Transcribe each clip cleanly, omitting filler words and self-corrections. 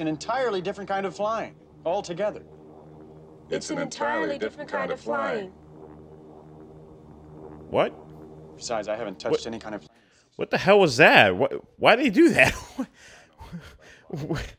an entirely different kind of flying altogether. It's an entirely different kind of flying. What? Besides, I haven't touched any kind of... What the hell was that? Why did he do that?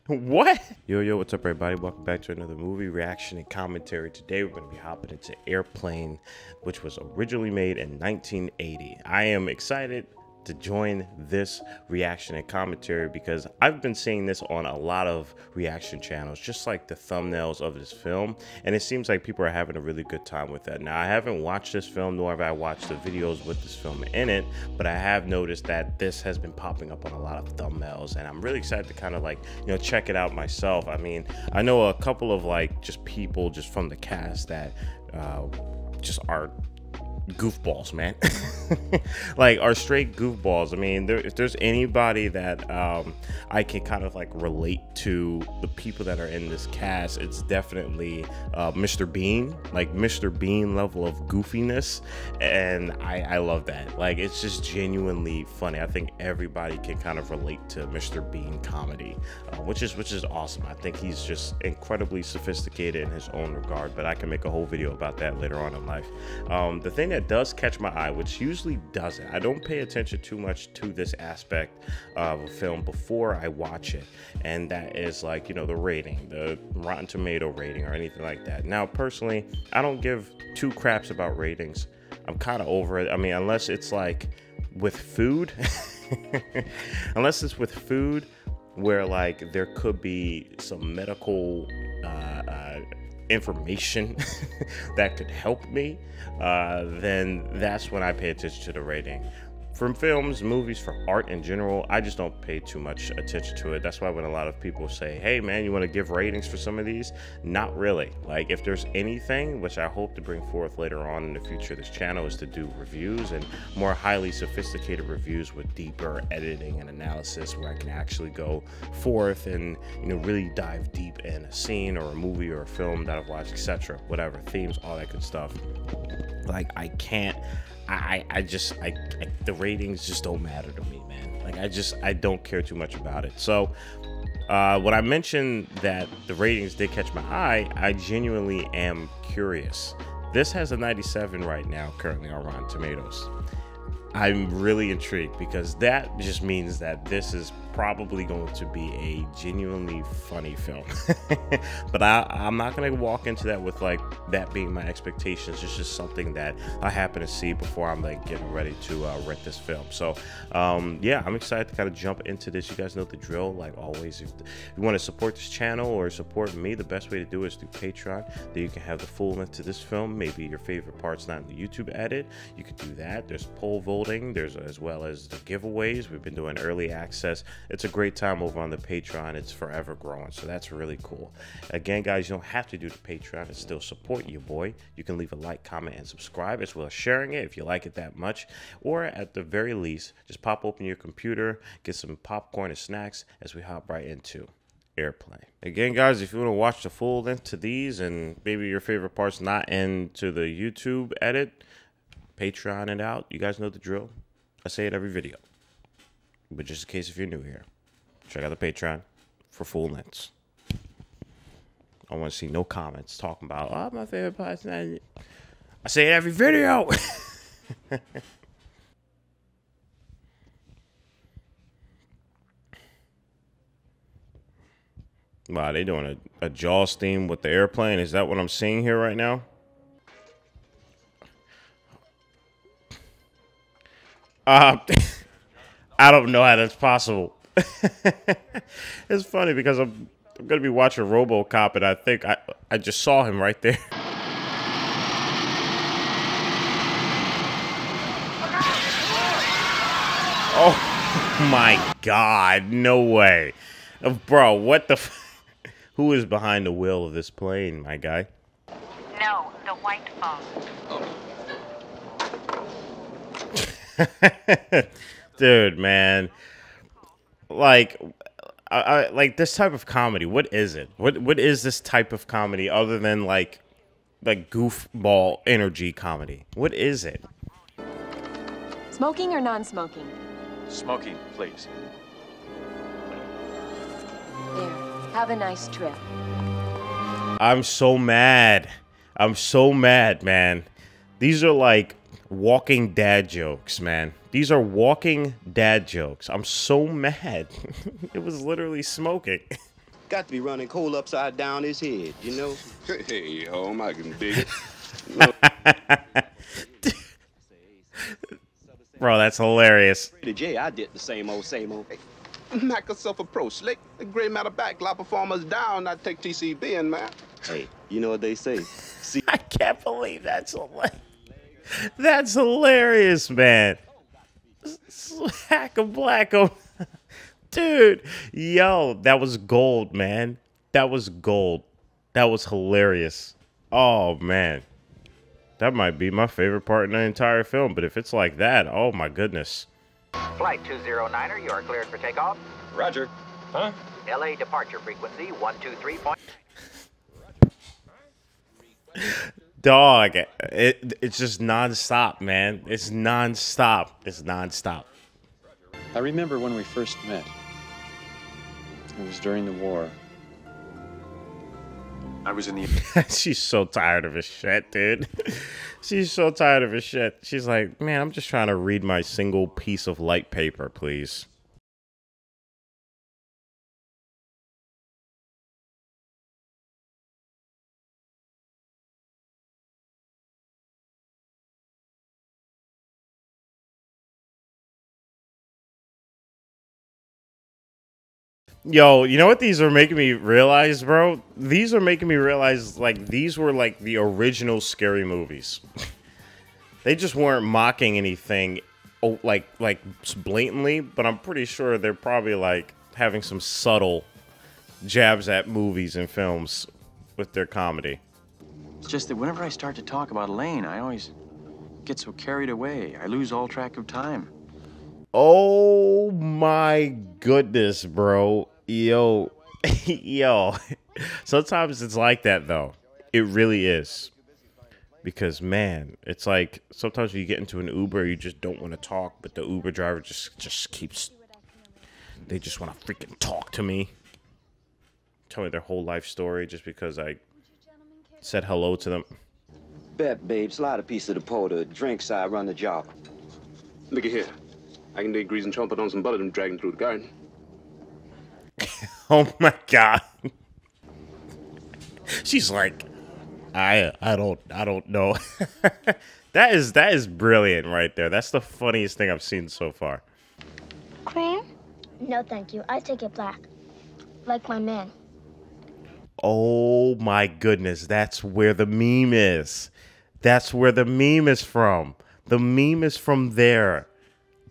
What? Yo, what's up, everybody? Welcome back to another movie reaction and commentary. Today, we're going to be hopping into Airplane, which was originally made in 1980. I am excited to join this reaction and commentary because I've been seeing this on a lot of reaction channels, just like the thumbnails of this film, and it seems like people are having a really good time with that. Now, I haven't watched this film, nor have I watched the videos with this film in it, but I have noticed that this has been popping up on a lot of thumbnails, and I'm really excited to kind of like, you know, check it out myself. I mean, I know a couple of like just people just from the cast that just are goofballs, man. Like are straight goofballs. I mean, if there's anybody that I can kind of like relate to the people that are in this cast, it's definitely Mr. Bean, like Mr. Bean level of goofiness, and I love that. Like, it's just genuinely funny. I think everybody can kind of relate to Mr. Bean comedy, which is awesome. I think he's just incredibly sophisticated in his own regard, but I can make a whole video about that later on in life. The thing that does catch my eye, which usually doesn't, I don't pay attention too much to this aspect of a film before I watch it, and that is like, you know, the rating, the Rotten Tomato rating or anything like that. Now, personally, I don't give two craps about ratings. I'm kind of over it. I mean, unless it's like with food, unless it's with food where like there could be some medical information that could help me, then that's when I pay attention to the rating. From films, movies, for art in general, I just don't pay too much attention to it. That's why when a lot of people say, hey man, you want to give ratings for some of these? Not really. Like, if there's anything, which I hope to bring forth later on in the future of this channel, is to do reviews, and more highly sophisticated reviews with deeper editing and analysis, where I can actually go forth and, you know, really dive deep in a scene or a movie or a film that I've watched, etc., whatever, themes, all that good stuff. Like, I the ratings just don't matter to me, man. Like, I don't care too much about it. So when I mentioned that the ratings did catch my eye, I genuinely am curious. This has a 97 right now, currently on Rotten Tomatoes. I'm really intrigued because that just means that this is probably going to be a genuinely funny film. But I'm not going to walk into that with like that being my expectations. It's just something that I happen to see before I'm like getting ready to rent this film. So yeah, I'm excited to kind of jump into this. You guys know the drill. Like always, if you want to support this channel or support me, the best way to do it is through Patreon. There you can have the full length to this film. Maybe your favorite part's not in the YouTube edit. You could do that. There's poll voting. There's as well as the giveaways. We've been doing early access. It's a great time over on the Patreon. It's forever growing, so that's really cool. Again, guys, you don't have to do the Patreon and still support your boy. You can leave a like, comment, and subscribe, as well as sharing it if you like it that much. Or at the very least, just pop open your computer, get some popcorn and snacks as we hop right into Airplane. Again, guys, if you want to watch the full length to these and maybe your favorite part's not into the YouTube edit, Patreon it out. You guys know the drill. I say it every video. But just in case if you're new here, check out the Patreon for full lengths. I want to see no comments talking about, oh, my favorite part's not in it. I say it every video. Wow, they doing a Jaws theme with the airplane. Is that what I'm seeing here right now? I don't know how that's possible. It's funny because I'm going to be watching RoboCop, and I think I just saw him right there. Oh my God, no way. Bro, what the f— who is behind the wheel of this plane, my guy? No, the white phone. Oh. Dude, man, like, I like this type of comedy. What is it? What is this type of comedy other than like goofball energy comedy? What is it? Smoking or non-smoking? Smoking, please. There. Have a nice trip. I'm so mad. I'm so mad, man. These are like walking dad jokes, man. These are walking dad jokes. I'm so mad. It was literally smoking. Got to be running coal upside down his head, you know? Hey, home, I can dig it. No. Bro, that's hilarious. Jay, I did the same old, knock yourself approach, slick. A great matter back, lot performers down, I take TCB in, man. Hey, you know what they say. See, I can't believe that's hilarious. That's hilarious, man. Hack a blacko. Dude, yo, that was gold, man. That was gold. That was hilarious. Oh, man. That might be my favorite part in the entire film, but if it's like that, oh my goodness. Flight 209er, you are cleared for takeoff. Roger. Huh? LA departure frequency 123. Dog, it's just nonstop, man. It's nonstop. It's nonstop. I remember when we first met. It was during the war. I was in the... She's so tired of his shit, dude. She's so tired of his shit. She's like, man, I'm just trying to read my single piece of light paper, please. Yo, you know what these are making me realize, bro? These are making me realize, like, these were, like, the original Scary Movies. They just weren't mocking anything, oh, like blatantly, but I'm pretty sure they're probably, like, having some subtle jabs at movies and films with their comedy. It's just that whenever I start to talk about Elaine, I always get so carried away. I lose all track of time. Oh, my goodness, bro. Yo, yo, sometimes it's like that, though. It really is, because, man, it's like sometimes you get into an Uber, you just don't want to talk, but the Uber driver just keeps, they just want to freaking talk to me, tell me their whole life story just because I said hello to them. Bet, babe, slide a piece of the porter, drinks, I run the job. Look at here. I can dig grease and chomp it on some butter and drag him through the garden. Oh my god. She's like, I don't know. That is brilliant right there. That's the funniest thing I've seen so far. Cream? No, thank you. I take it black. Like my man. Oh my goodness, that's where the meme is. That's where the meme is from. The meme is from there.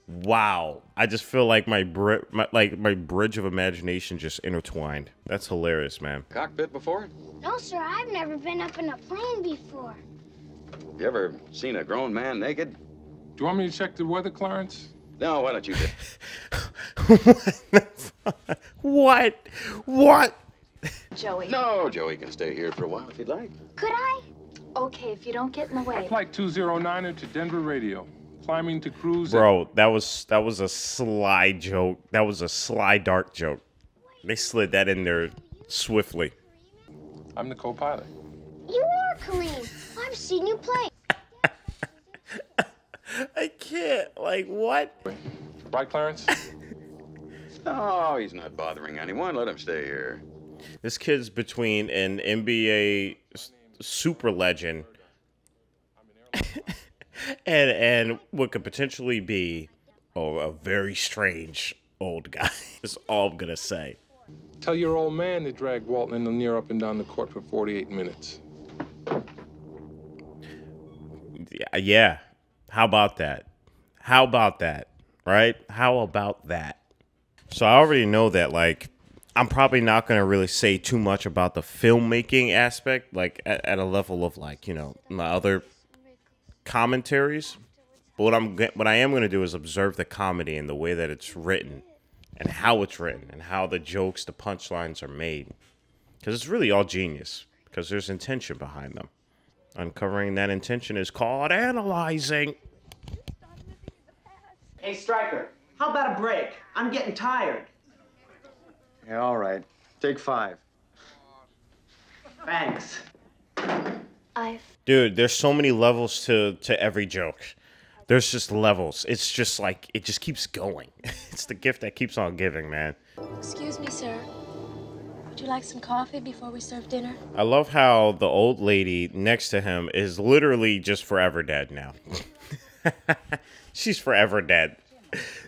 Wow, I just feel like my bridge of imagination just intertwined. That's hilarious, man. Cockpit before? No, sir, I've never been up in a plane before. You ever seen a grown man naked? Do you want me to check the weather, Clarence? No, why don't you? What? Joey. No, Joey can stay here for a while if you'd like. Could I? Okay, if you don't get in the way. Flight 209er to Denver radio. Climbing to cruise. Bro, that was a sly joke. That was a sly dark joke. They slid that in there swiftly. I'm the co-pilot. You are Kareem. I've seen you play. I can't. Like what? Right, Clarence? No, he's not bothering anyone. Let him stay here. This kid's between an NBA super legend. And what could potentially be a very strange old guy. That's all I'm going to say. Tell your old man to drag Walton and Lanier up and down the court for 48 minutes. Yeah. How about that? How about that? Right? How about that? So I already know that, like, I'm probably not going to really say too much about the filmmaking aspect, like, at a level of, like, you know, my other commentaries, but what I am going to do is observe the comedy and the way that it's written and how it's written and how the jokes, the punchlines are made, because it's really all genius, because there's intention behind them. Uncovering that intention is called analyzing. Hey, Stryker, how about a break? I'm getting tired. Yeah, all right, take 5. Thanks. Dude, there's so many levels to every joke. There's just levels. It's just like, it just keeps going. It's the gift that keeps on giving, man. Excuse me, sir. Would you like some coffee before we serve dinner? I love how the old lady next to him is literally just forever dead now. She's forever dead.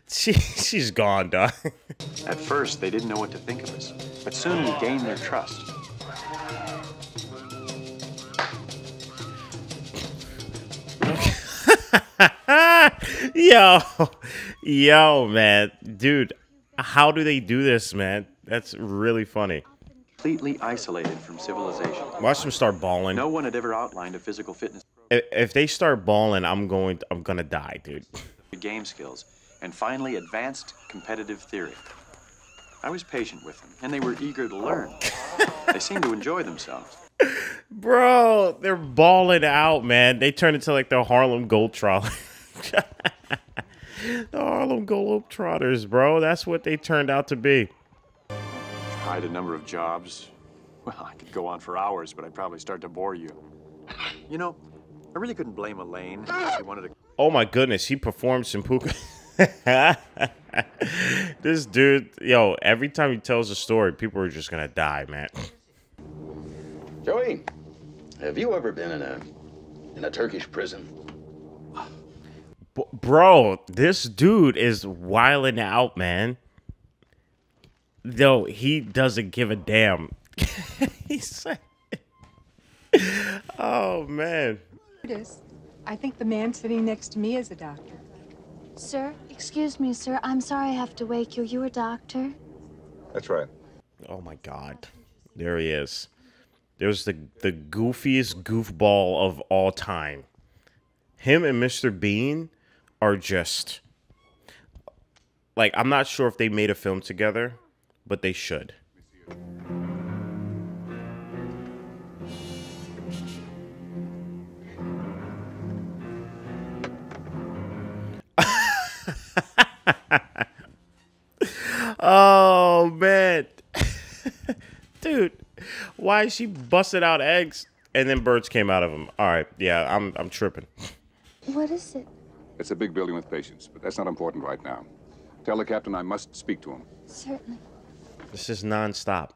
She's gone, dog. At first, they didn't know what to think of us, but soon we gained their trust. Yo, man. Dude, how do they do this, man? That's really funny. Completely isolated from civilization. Watch them start bawling. No one had ever outlined a physical fitness. If they start bawling, I'm gonna die, dude. Game skills, and finally advanced competitive theory. I was patient with them, and they were eager to learn. They seemed to enjoy themselves. Bro, they're balling out, man. They turned into like the Harlem Globetrotters. The Harlem Globetrotters, bro. That's what they turned out to be. Tried a number of jobs. Well, I could go on for hours, but I'd probably start to bore you. You know, I really couldn't blame Elaine. She wanted to... Oh my goodness, he performed some puka. This dude, yo, every time he tells a story, people are just gonna die, man. Joey, have you ever been in a Turkish prison? Bro, this dude is wilding out, man. Yo, he doesn't give a damn. He's like, oh man. It is. I think the man sitting next to me is a doctor. Sir, excuse me, sir. I'm sorry I have to wake you. You're a doctor? That's right. Oh, my God. There he is. There's the goofiest goofball of all time. Him and Mr. Bean are just... Like, I'm not sure if they made a film together, but they should. Oh man. Dude, why is she busted out eggs and then birds came out of them? All right, yeah, I'm tripping. What is it? It's a big building with patients, but that's not important right now. Tell the captain I must speak to him. Certainly. This is nonstop.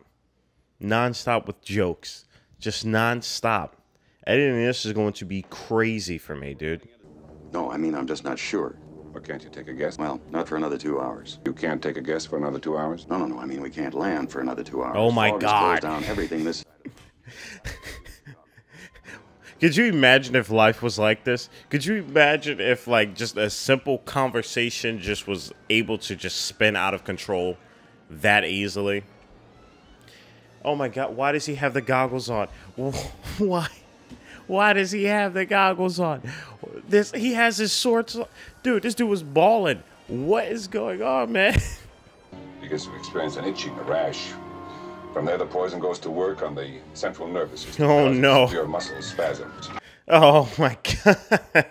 Nonstop with jokes. Just nonstop. Editing this is going to be crazy for me, dude. No, I mean, I'm just not sure. Or can't you take a guess? Well, not for another 2 hours. You can't take a guess for another 2 hours? No, no, no. I mean, we can't land for another 2 hours. Oh, my God. Down everything this... Could you imagine if life was like this? Could you imagine if, like, just a simple conversation just was able to just spin out of control that easily? Oh, my God. Why does he have the goggles on? Why? Why does he have the goggles on? This he has his swords on. Dude, this dude was balling. What is going on, man? He gets to experience an itching, a rash. From there, the poison goes to work on the central nervous system. Oh, no. Your muscle spasms. Oh, my God.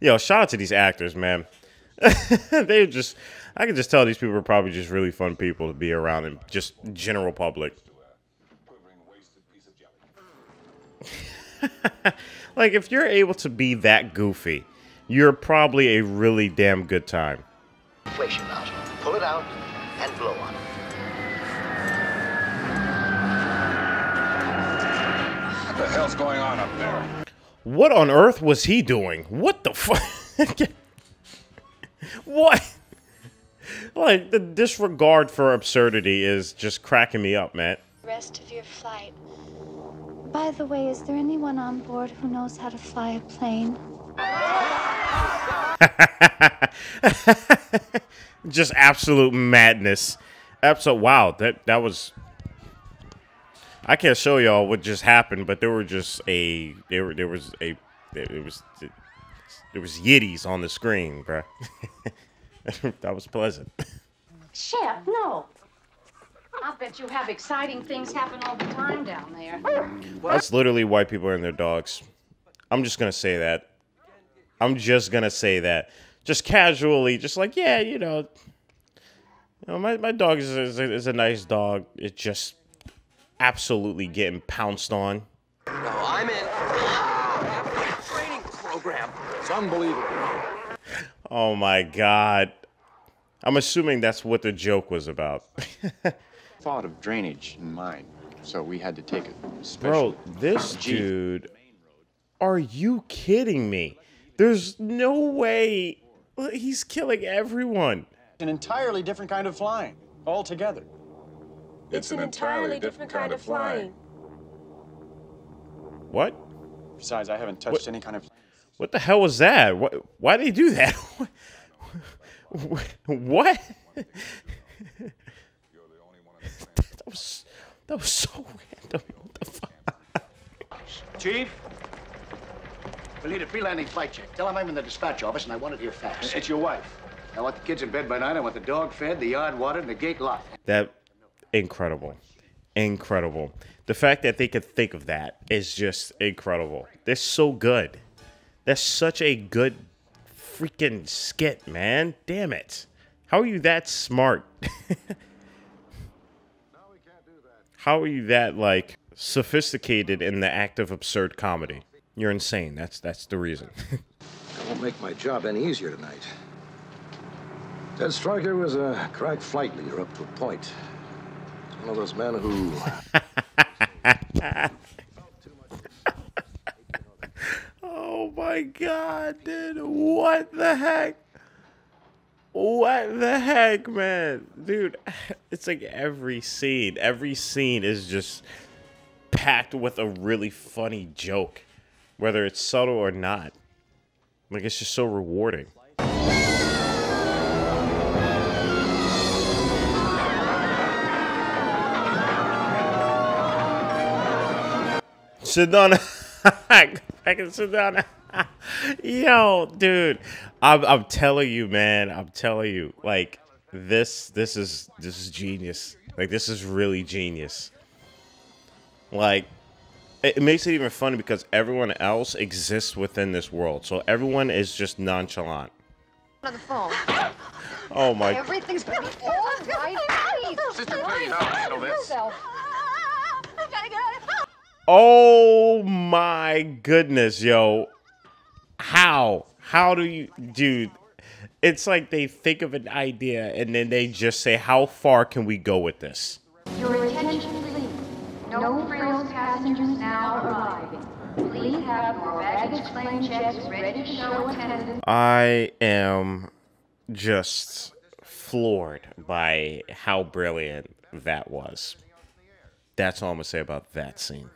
Yo, shout out to these actors, man. They just... I can just tell these people are probably just really fun people to be around and just general public. Like, if you're able to be that goofy, you're probably a really damn good time. Inflation out. Pull it out and blow on it. What the hell's going on up there? What on earth was he doing? What the fuck? What? Like, the disregard for absurdity is just cracking me up, man. Rest of your flight. By the way, is there anyone on board who knows how to fly a plane? Just absolute madness. Absolute wow, that was... I can't show y'all what just happened, but there were just a... There was yiddies on the screen, bruh. That was pleasant. Chef, no. I bet you have exciting things happen all the time down there. That's literally why people are in their dogs. I'm just gonna say that. I'm just gonna say that. Just casually, just like, yeah, you know my dog is a nice dog. It just absolutely getting pounced on. No, I'm in a training program. It's unbelievable. Oh my God. I'm assuming that's what the joke was about. Thought of drainage in mind, so we had to take it. Bro, this dude, are you kidding me? There's no way. He's killing everyone. An entirely different kind of flying altogether. It's an entirely different kind of flying. What? Besides, I haven't touched any kind of... What the hell was that? Why did they do that? What? That was so random. What the fuck? Chief? We need a pre-landing flight check. Tell him I'm in the dispatch office and I want it here fast. It's your wife. I want the kids in bed by 9. I want the dog fed, the yard watered, and the gate locked. That... incredible. Incredible. The fact that they could think of that is just incredible. They're so good. That's such a good freaking skit, man. Damn it. How are you that smart? How are you that, like, sophisticated in the act of absurd comedy? You're insane. That's the reason. That won't make my job any easier tonight. Ted Stryker was a crack flight leader up to a point. One of those men who... Oh my God, dude. What the heck? What the heck, man? Dude, it's like every scene is just packed with a really funny joke, whether it's subtle or not. Like, it's just so rewarding. Sit down. I can sit down. Yo, dude, I'm telling you, man. I'm telling you, like, this is genius. Like, this is really genius. Like, it makes it even funny because everyone else exists within this world, so everyone is just nonchalant. On the phone. Oh my. Everything's gonna be all right. Sister, please, I'll handle this. I gotta get out of here. Oh my goodness, yo. How do you, dude? It's like they think of an idea and then they just say, how far can we go with this? Your attention, please. No frills passengers now arriving. Please have your baggage claim checks ready to show attendance. I am just floored by how brilliant that was. That's all I'm gonna say about that scene.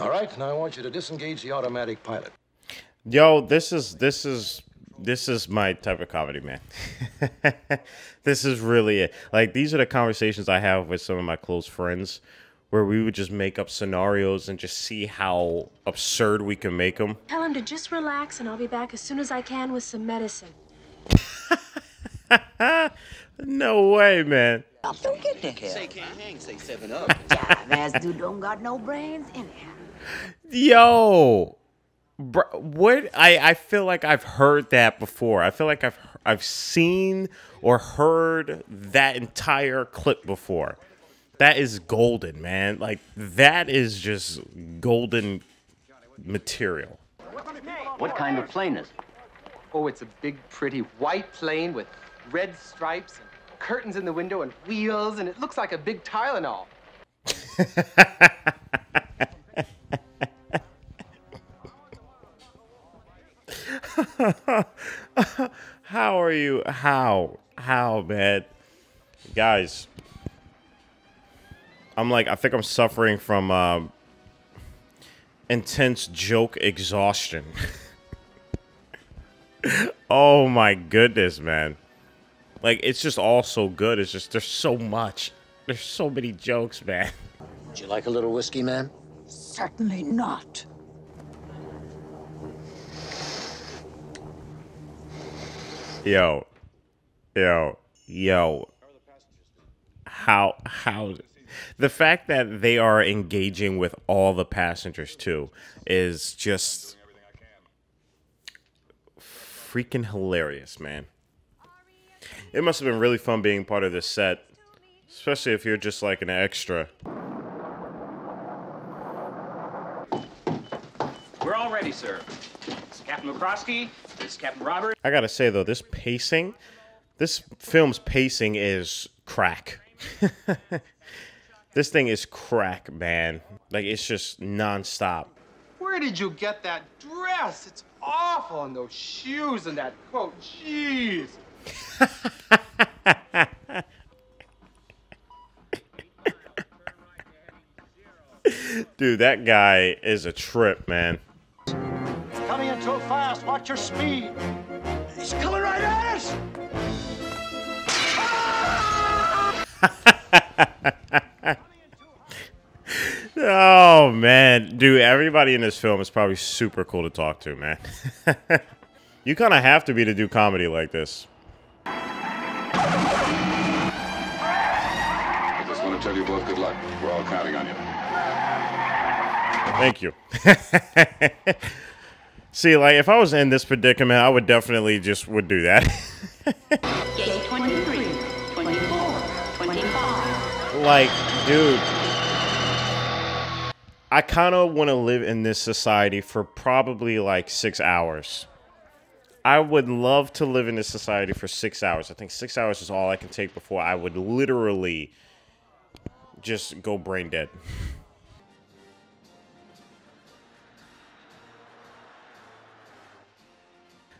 All right, now I want you to disengage the automatic pilot. Yo, this is my type of comedy, man. This is really it. Like, these are the conversations I have with some of my close friends where we would just make up scenarios and just see how absurd we can make them. Tell him to just relax and I'll be back as soon as I can with some medicine. No way, man. Don't get the hell. Say can't hang, say 7 up. Ass dude don't got no brains in it. Yo, bro, what? I feel like I've heard that before. I feel like I've seen or heard that entire clip before. That is golden, man. Like, that is just golden material. What kind of plane is it? Oh, it's a big, pretty white plane with red stripes and curtains in the window and wheels, and it looks like a big Tylenol. How are you? How, man? Guys, I'm like, I think I'm suffering from intense joke exhaustion. Oh my goodness, man. Like, it's just all so good. It's just, there's so much. There's so many jokes, man. Would you like a little whiskey, ma'am? Certainly not. Yo. How? The fact that they are engaging with all the passengers, too, is just freaking hilarious, man. It must have been really fun being part of this set, especially if you're just like an extra. We're all ready, sir. This is Captain McCroskey. This is Captain Robert. I gotta say though, this pacing, this film's pacing is crack. This thing is crack, man. Like, it's just nonstop. Where did you get that dress? It's awful, and those shoes and that coat. Jeez. Dude, that guy is a trip, man. It's coming in too fast. Watch your speed. He's coming right at us. Oh, man. Dude, everybody in this film is probably super cool to talk to, man. You kind of have to be to do comedy like this. I just want to tell you both good luck. We're all counting on you. Thank you. See, like, if I was in this predicament, I would definitely just would do that. Gate 23, 24, 25. Like, dude, I kind of want to live in this society for probably like 6 hours. I would love to live in this society for 6 hours. I think 6 hours is all I can take before I would literally just go brain dead.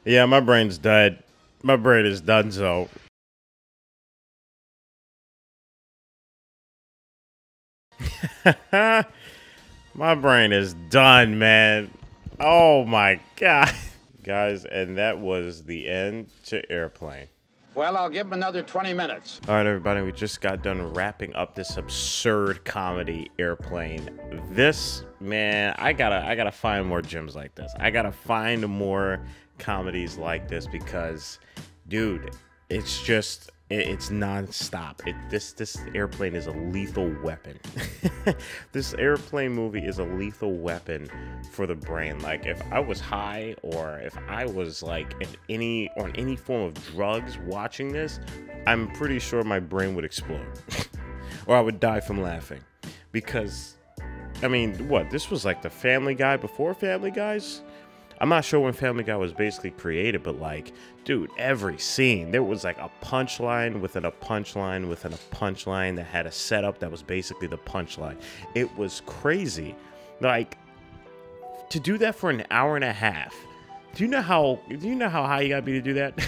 Yeah, my brain's dead. My brain is donezo. My brain is done, man. Oh my God. Guys, and that was the end to Airplane. Well, I'll give him another 20 minutes. All right, everybody, we just got done wrapping up this absurd comedy, Airplane. This, man, I gotta find more gems like this. I gotta find more comedies like this because, dude, it's just, it's nonstop. This Airplane is a lethal weapon. This Airplane movie is a lethal weapon for the brain. Like, if I was high or if I was like on any form of drugs watching this, I'm pretty sure my brain would explode, or I would die from laughing. Because, I mean, what? This was like the Family Guy before Family Guys. I'm not sure when Family Guy was basically created, but like, dude, every scene, there was like a punchline within a punchline within a punchline that had a setup that was basically the punchline. It was crazy. Like, to do that for an hour and a half, do you know how high you gotta be to do that?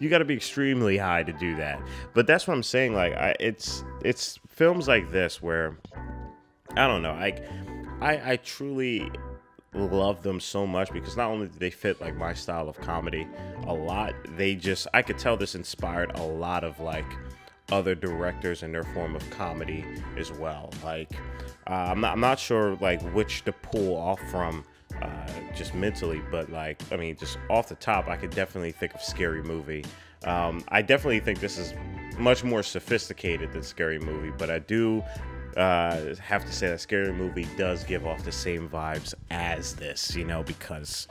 You gotta be extremely high to do that. But that's what I'm saying. Like, it's films like this where, I don't know, like, I truly love them so much because not only do they fit like my style of comedy a lot, they just, I could tell this inspired a lot of like other directors in their form of comedy as well. Like, I'm not sure like which to pull off from just mentally, but like, I mean, just off the top, I could definitely think of Scary Movie. I definitely think this is much more sophisticated than Scary Movie, but I do have to say that Scary Movie does give off the same vibes as this, you know, because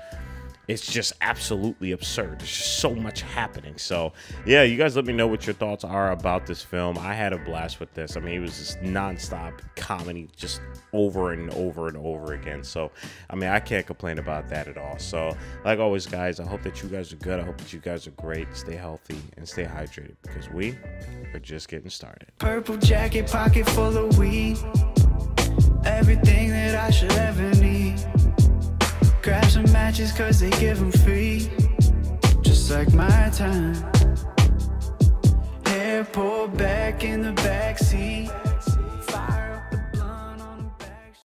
it's just absolutely absurd. There's just so much happening. So yeah, you guys let me know what your thoughts are about this film. I had a blast with this. I mean, it was just nonstop comedy, just over and over and over again. So, I mean, I can't complain about that at all. So like always, guys, I hope that you guys are good. I hope that you guys are great. Stay healthy and stay hydrated because we are just getting started. Purple jacket, pocket full of weed. Everything that I should ever need. Grab some matches cause they give them free. Just like my time. Hair pulled back in the backseat.